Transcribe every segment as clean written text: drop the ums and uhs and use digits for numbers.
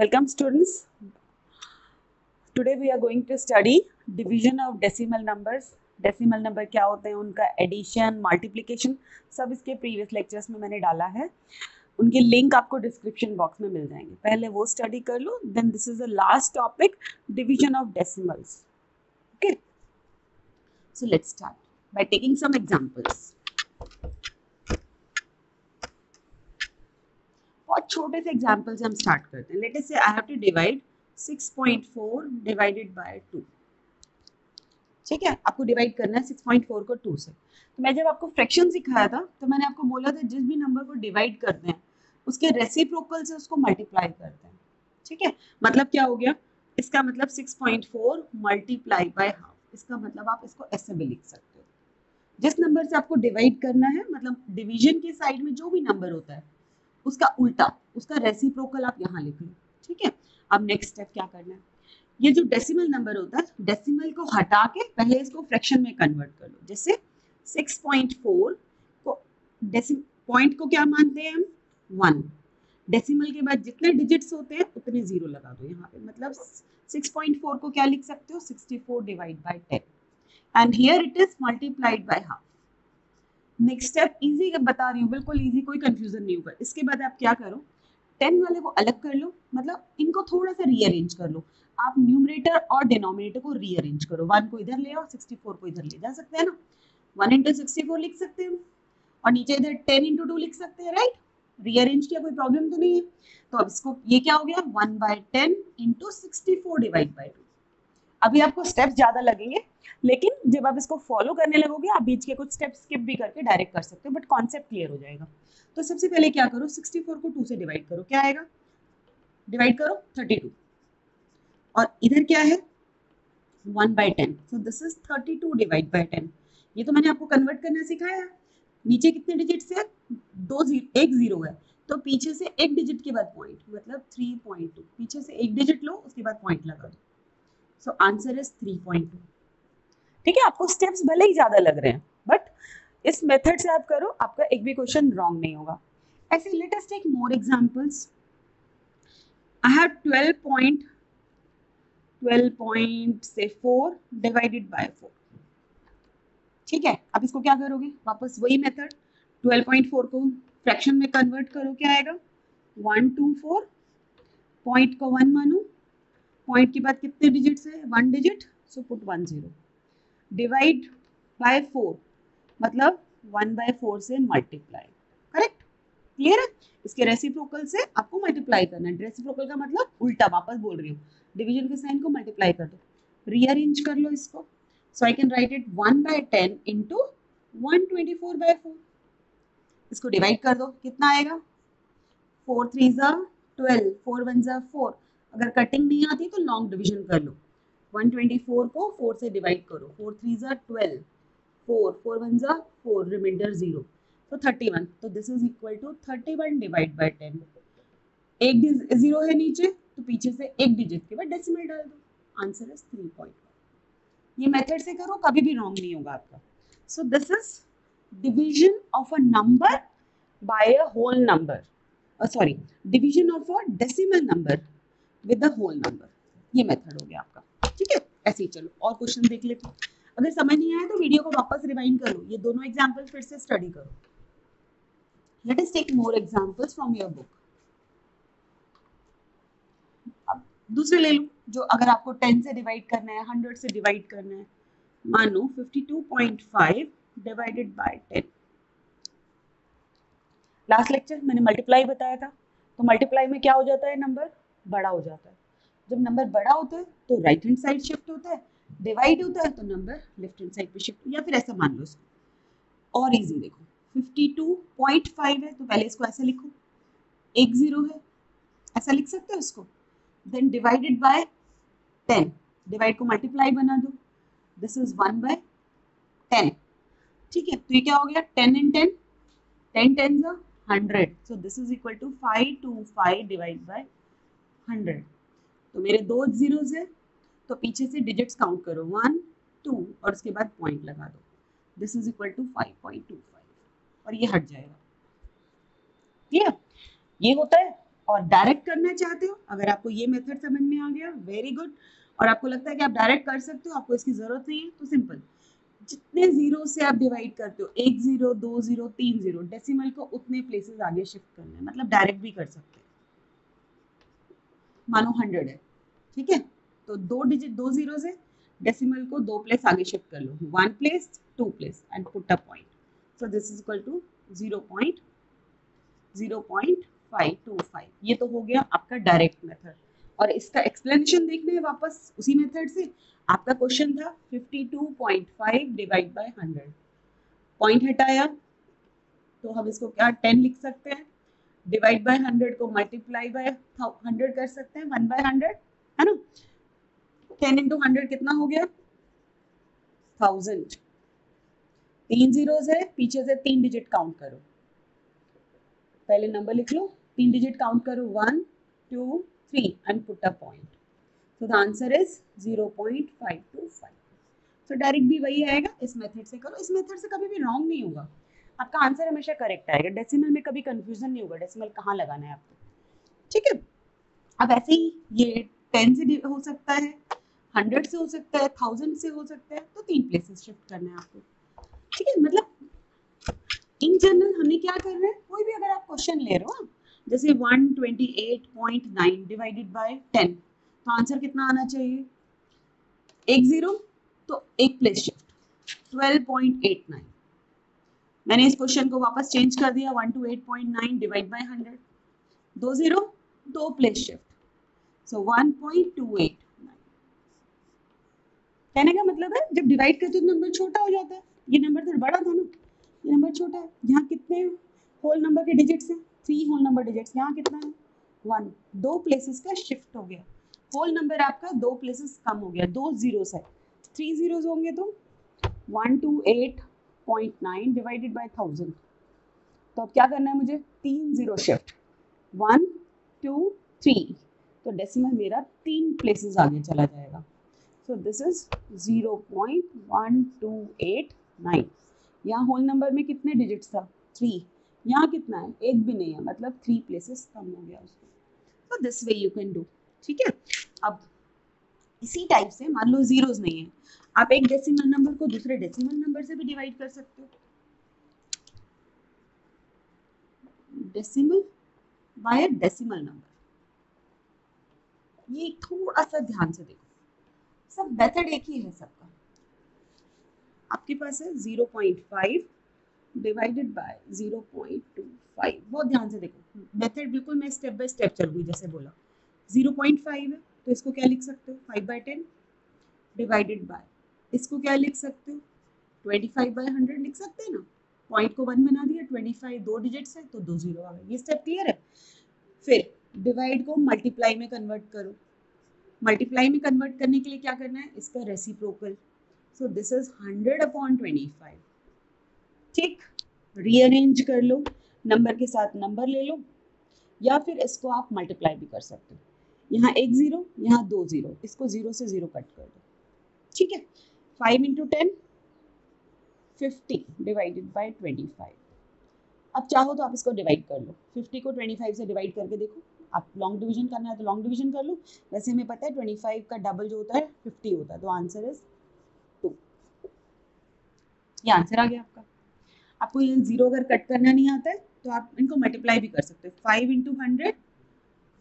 Welcome students. Today we are going to study division of decimal numbers. Decimal number क्या होते हैं, उनका addition, multiplication सब इसके previous lectures में मैंने डाला है. उनके link आपको description box में मिल जाएंगे. पहले वो study कर लो. Then this is the last topic, division of decimals. Okay. So let's start by taking some examples. बहुत छोटे से एग्जाम्पल से हम स्टार्ट करते हैं. Let us say I have to divide 6.4 divided by 2. ठीक है, आपको डिवाइड करना है 6.4 को 2 से. तो मैं जब आपको फ्रैक्शन सिखाया था तो मैंने आपको बोला था जिस भी नंबर को डिवाइड करते हैं उसके रेसिप्रोकल से उसको मल्टीप्लाई करते हैं. ठीक है, मतलब क्या हो गया, इसका मतलब 6.4 मल्टीप्लाई बाय हाफ. इसका मतलब आप इसको ऐसे भी लिख सकते हो, जिस नंबर से आपको डिवाइड करना है, मतलब डिवीजन के साइड में जो भी नंबर होता है उसका उल्टा, उसका रेसिप्रोकल आप यहाँ लिख लो. ठीक है, अब नेक्स्ट स्टेप क्या करना है, ये जो डेसिमल नंबर होता है डेसिमल को हटा के पहले इसको फ्रैक्शन में कन्वर्ट कर लो. जैसे 6.4 को डेसिमल पॉइंट को क्या मानते हैं हम, 1. डेसिमल के बाद जितने डिजिट्स होते हैं उतने जीरो लगा दो यहाँ पे. मतलब 6.4 को क्या लिख सकते हो, 64 divide by 10 and here it is multiplied by half. Next step easy बता रही हूँ, बिल्कुल इजी, कोई कंफ्यूजन नहीं होगा. इसके बाद आप क्या करो, 10 वाले को अलग कर लो, मतलब इनको थोड़ा सा रीअरेंज कर लो. आप न्यूमरेटर और डिनोमिनेटर को रीअरेंज करो, 1 को इधर ले आओ, 64 को इधर ले जा सकते हैं ना. 1 into 64 लिख सकते हैं और नीचे इधर 10 into 2 लिख सकते हैं. राइट, रीअरेंज किया, कोई प्रॉब्लम तो नहीं है. तो अब इसको ये क्या हो गया, 1/10 into 64 डिवाइड बाई 2. अभी आपको स्टेप्स ज्यादा लगेंगे, लेकिन जब आप इसको फॉलो करने लगोगे आप बीच के कुछ स्टेप्स स्किप भी करके डायरेक्ट कर सकते हो, बट कॉन्सेप्ट क्लियर हो जाएगा. तो सबसे पहले क्या करो, 64 को 2 से डिवाइड करो, क्या आएगा, डिवाइड करो 32. और इधर क्या है, 1/10, so this is 32 divide by 10. ये तो मैंने आपको कन्वर्ट करना सिखाया. नीचे कितने डिजिट्स है, 1 जीरो है, तो पीछे से एक डिजिट के बाद पॉइंट, मतलब 3.2. पीछे से एक डिजिट लो, उसके बाद पॉइंट लगा दो. So answer is 3.2. ठीक है, आपको स्टेप्स भले ही ज्यादा लग रहे हैं, बट इस मेथड से आप करो, आपका एक भी क्वेश्चन रॉन्ग नहीं होगा. ऐसे let us take more examples. I have 12.4 divided by 4. ठीक है, अब इसको क्या करोगे, वापस वही मेथड, 12.4 को फ्रैक्शन में कन्वर्ट करो, क्या आएगा, 124. पॉइंट को 1 मानो, पॉइंट के बाद कितने डिजिट्स है, 1 digit, so put 10. Divide by 4, मतलब 1/4 से मल्टीप्लाई. करेक्ट, क्लियर है. इसके रेसिप्रोकल से आपको मल्टीप्लाई करना है. रेसिप्रोकल का मतलब उल्टा, वापस बोल रही हूँ, डिवीजन के साइन को मल्टीप्लाई कर दो, रीअरेंज कर लो इसको. So I can write it 1/10 into 124/4. इसको डिवाइड कर दो, कितना आएगा, 4 3s are 12, 4 1s are 4. अगर कटिंग नहीं आती तो लॉन्ग डिवीजन कर लो. 124 को 4 से डिवाइड करो, 4 3s are 12, 4 4 1s are 4, reminder 0, तो 31. तो this is equal to 31 divide by 10. एक जीरो है नीचे, तो पीछे से एक डिजिट के बाद डेसिमल डाल दो, आंसर इज 3.1. ये मेथड से करो, कभी भी रॉन्ग नहीं होगा आपका. So this is division of a number by a whole number, sorry division of a decimal number with the whole number. ये मेथड हो गया आपका. ठीक है, ऐसे ही चलो और क्वेश्चन देख लेते हैं. अगर समझ नहीं आया तो वीडियो को वापस रिवाइंड करो, ये दोनों एग्जांपल फिर से स्टडी करो. Let us take more examples from your book. अब दूसरे ले लो, जो अगर आपको 10 से डिवाइड करना है, 100 से डिवाइड करना है, मानो 52.5 डिवाइडेड बाय 10. लास्ट लेक्चर मैंने मल्टीप्लाई बताया था, तो मल्टीप्लाई में क्या हो जाता है, नंबर बड़ा हो जाता है. जब नंबर बड़ा होता है तो राइट हैंड साइड शिफ्ट होता है, डिवाइड होता है तो नंबर लेफ्ट हैंड साइड पे शिफ्ट, या फिर ऐसा मान लो इसको. और इजी देखो, 52.5 है तो पहले इसको ऐसे लिखो, 10 है, ऐसा लिख सकते हो इसको. देन डिवाइडेड बाय 10, डिवाइड को मल्टीप्लाई बना दो, दिस इज 1/10. ठीक है, तो ये क्या हो गया, 10 and 10, 10 10s are 100, so this is equal to 525 divide by 100. तो मेरे 2 जीरोस है, तो पीछे से डिजिट्स काउंट करो, 1 2 और उसके बाद पॉइंट लगा दो, दिस इज इक्वल टू 5.25 और ये हट जाएगा. ठीक है, ये होता है और डायरेक्ट करना चाहते हो, अगर आपको ये मेथड समझ में आ गया वेरी गुड, और आपको लगता है कि आप डायरेक्ट कर सकते हो, आपको इसकी जरूरत नहीं है, तो सिंपल जितने जीरो से आप डिवाइड करते हो 1 0 2 0 3 0 डेसिमल को उतने प्लेसेस आगे शिफ्ट करना है, मतलब डायरेक्ट भी कर सकते हैं। मानो 100 है, ठीक है, तो 2 डिजिट 2 जीरो से डेसिमल को 2 प्लेस आगे शिफ्ट कर लो, 1 place 2 place and put a point. So this is equal to 0.0.525। ये तो हो गया आपका डायरेक्ट मेथड, और इसका एक्सप्लेनेशन देखना है वापस उसी मेथड से। आपका क्वेश्चन था 52.5 डिवाइड बाय 100, पॉइंट हटाया तो हम इसको क्या 10 लिख सकते हैं, डिवाइड बाय 100 को मल्टीप्लाई बाय 100 कर सकते हैं, 1/100 है ना, 10 × 100 कितना हो गया 1000। 3 जीरोस है, पीछे से 3 डिजिट काउंट करो, पहले नंबर लिख लो, 3 डिजिट काउंट करो 1 2 3 एंड पुट अ पॉइंट। तो द आंसर इज 0.525। तो डायरेक्ट भी वही आएगा, इस मेथड से करो, इस मेथड से कभी भी रॉन्ग नहीं होगा, आपका आंसर हमेशा करेक्ट आएगा, डेसिमल में कभी कंफ्यूजन नहीं होगा, डेसिमल कहाँ लगाना है आपको, ठीक है। अब ऐसे ही ये 10 से हो सकता है, 100 से हो सकता है, 1000 से हो सकता है, तो 3 प्लेसेस शिफ्ट करना है आपको, ठीक है। मतलब इन जनरल हमने क्या कर रहे हैं, कोई भी अगर आप क्वेश्चन ले रहे हो जैसे 128.9 डिवाइडेड बाय 10, तो आंसर कितना आना चाहिए 10, तो 1 प्लेस शिफ्ट 12.89। मैंने इस क्वेश्चन को वापस चेंज कर दिया, 128.9 divide by 100, 2 0 2 place shift, so 1.289। कहने का मतलब है जब डिवाइड करते हो तो नंबर छोटा हो जाता है, ये नंबर तो बड़ा था ना, ये नंबर छोटा है, यहाँ कितने होल नंबर के डिजिट्स हैं 3 होल नंबर डिजिट्स, यहाँ कितना है 1, 2 प्लेसेस का शिफ्ट हो गया, होल नंबर आपका 2 प्लेसेस कम हो गया, 2 जीरोस है, 3 जीरोस होंगे तो 128.9 डिवाइडेड बाय 1000, तो अब क्या करना है मुझे 3 जीरो शिफ्ट 1 2 3, तो डेसिमल मेरा 3 प्लेसेस आगे चला जाएगा। So this is 0.1289। यहाँ होल नंबर में कितने डिजिट्स था 3, यहाँ कितना है 1 भी नहीं है, मतलब 3 प्लेसेस कम हो गया उसमें। तो this way you can do, ठीक है। अब इसी टाइप से मान लो जीरोस नहीं है, आप एक डेसिमल नंबर को दूसरे डेसिमल नंबर से भी डिवाइड कर सकते हो, डेसिमल बाय डेसिमल नंबर। ये थोड़ा सा ध्यान से देखो, सब मेथड एक ही है सबका। आपके पास है 0.5 डिवाइडेड बाय 0.25, बहुत ध्यान से देखो मेथड, बिल्कुल मैं स्टेप बाय स्टेप चलूंगी जैसे बोला। 0.5 है तो इसको क्या लिख सकते हो 5/10 डिवाइडेड बाय, इसको क्या लिख सकते हो 25/100 लिख सकते हैं ना, पॉइंट को 1 बना दिया, 25 2 डिजिट्स है तो 2 जीरो आ गए, ये स्टेप क्लियर है। फिर डिवाइड को मल्टीप्लाई में कन्वर्ट करो, मल्टीप्लाई में कन्वर्ट करने के लिए क्या करना है इसका रेसिप्रोकल, सो दिस इज 100/25, ठीक। रीअरेंज कर लो, नंबर के साथ नंबर ले लो, या फिर इसको आप मल्टीप्लाई भी कर सकते हो, यहाँ 1 जीरो यहाँ 2 जीरो, इसको 0 से 0 कट कर दो, ठीक है। 5 × 10 50 डिवाइडेड बाय 25। अब चाहो तो आप इसको डिवाइड कर लो, 50 को 25 से डिवाइड करके देखो, आप लॉन्ग डिवीजन करना है तो लॉन्ग डिवीजन कर लो, वैसे हमें पता है 25 का डबल जो होता है 50 होता है, तो आंसर इज 2। ये आंसर आ गया आपका। आपको ये 0 अगर कट करना नहीं आता है तो आप इनको मल्टीप्लाई भी कर सकते हो, 5 × 100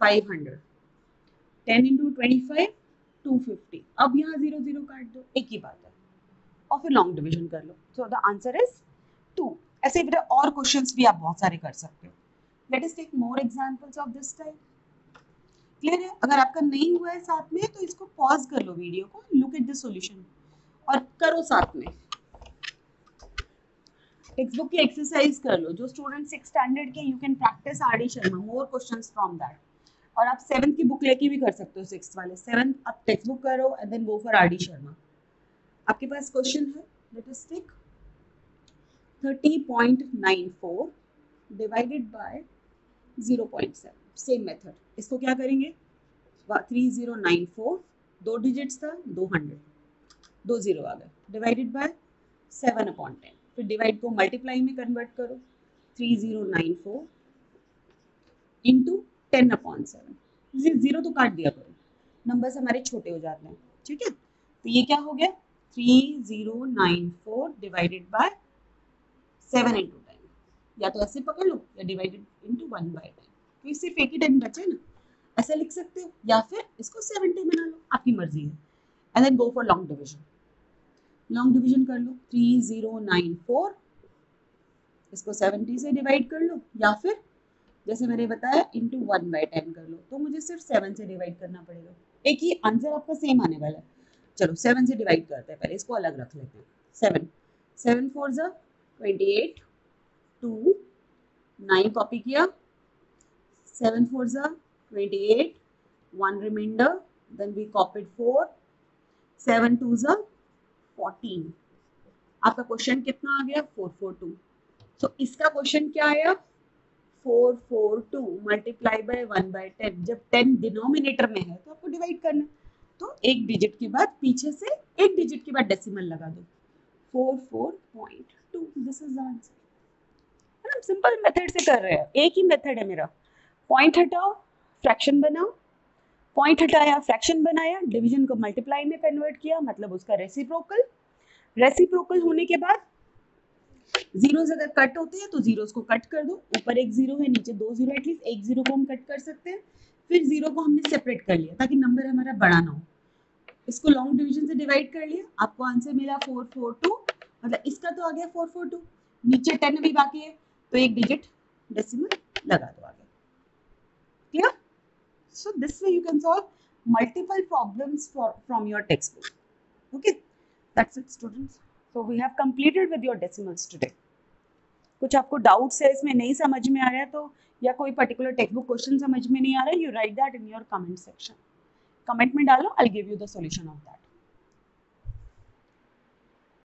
500, 10 × 25 250। अब यहाँ 0 0 काट दो, एक ही बात है, और फिर लॉन्ग डिवीजन कर लो, सो द आंसर इज 2। ऐसे बेटा और क्वेश्चंस भी आप बहुत सारे कर सकते हो। Let us take more examples of this type, clear है। अगर आपका नहीं हुआ है साथ में तो इसको पॉज कर लो वीडियो को, लुक एट द सॉल्यूशन और करो साथ में। टेक्स्ट बुक की एक्सरसाइज कर लो, जो स्टूडेंट 6th स्टैंडर्ड के, you can practice RD Sharma more questions from that, और आप 7th की बुक लेके भी कर सकते हो, 6th वाले 7th आप टेक्स्ट बुक करो and then go for RD Sharma. आपके पास क्वेश्चन है, let us take 30.94 divided by 0.7, same method. इसको क्या करेंगे 3094, 2 डिजिट्स था 200, 2 जीरो आ गए, डिवाइडेड बाय 7/10, फिर डिवाइड को मल्टीप्लाई में कन्वर्ट करो, 3094 * 10/7, जीरो तो काट दिया करो, नंबर्स हमारे छोटे हो जाते हैं, ठीक है। तो ये क्या हो गया 3094 डिवाइडेड बाय 7 इंटू 10, या तो ऐसे पकड़ लो या डिवाइडेड इंटू 1/10, तो सिर्फ एक ही 10 बचे ना, ऐसा लिख सकते हो या फिर इसको 70 बना लो, आपकी मर्जी है। And then go for long division, long division कर लो 3094 इसको 70 से डिवाइड कर लो, या फिर जैसे मैंने बताया इंटू 1/10 कर लो, तो मुझे सिर्फ 7 से डिवाइड करना पड़ेगा, एक ही आंसर आपका सेम आने वाला है। चलो 7 से डिवाइड करते हैं, पहले इसको अलग रख लेते हैं। 7 7 4 28, 2 9 कॉपी किया, 7 4 28, 1 रिमाइंडर, देन वी कॉपीड 4, 7 2 14। आपका क्वेश्चन कितना आ गया 442। तो इसका क्वेश्चन क्या आया 442 मल्टीप्लाई बाय 1/10, जब 10 डिनोमिनेटर में है तो आपको डिवाइड करना, तो एक डिजिट के बाद पीछे से एक डिजिट के बाद डेसिमल लगा दो, 44.2, दिस इज आंसर। हम सिंपल मेथड से कर रहे हैं, एक ही मेथड है मेरा, पॉइंट हटाओ फ्रैक्शन बनाओ, पॉइंट हटाया फ्रैक्शन बनाया, डिवीजन को मल्टीप्लाई में कन्वर्ट किया, मतलब उसका रेसिप्रोकल, रेसिप्रोकल होने के बाद जीरोस अगर कट होते हैं तो जीरोस को कट कर दो, ऊपर एक जीरो है नीचे दो जीरो, एटलीस्ट एक जीरो को हम कट कर सकते हैं, फिर जीरो को हमने सेपरेट कर लिया ताकि नंबर हमारा बड़ा ना हो, इसको लॉन्ग डिवीजन से डिवाइड कर लिया, आपको आंसर मिला 442, मतलब इसका तो आ गया 442, नीचे 10 भी बाकी है तो एक डिजिट डेसिमल लगा दो आगे, clear. So this way you can solve multiple problems from your text book, okay. That's it students, so we have completed with your decimals today. कुछ आपको डाउट्स है इसमें, नहीं समझ में आ रहा है तो, या कोई पर्टिकुलर टेक्स्ट बुक क्वेश्चन समझ में नहीं आ रहा है, you write that in your comment section, comment में डालो, I will give you the solution of that.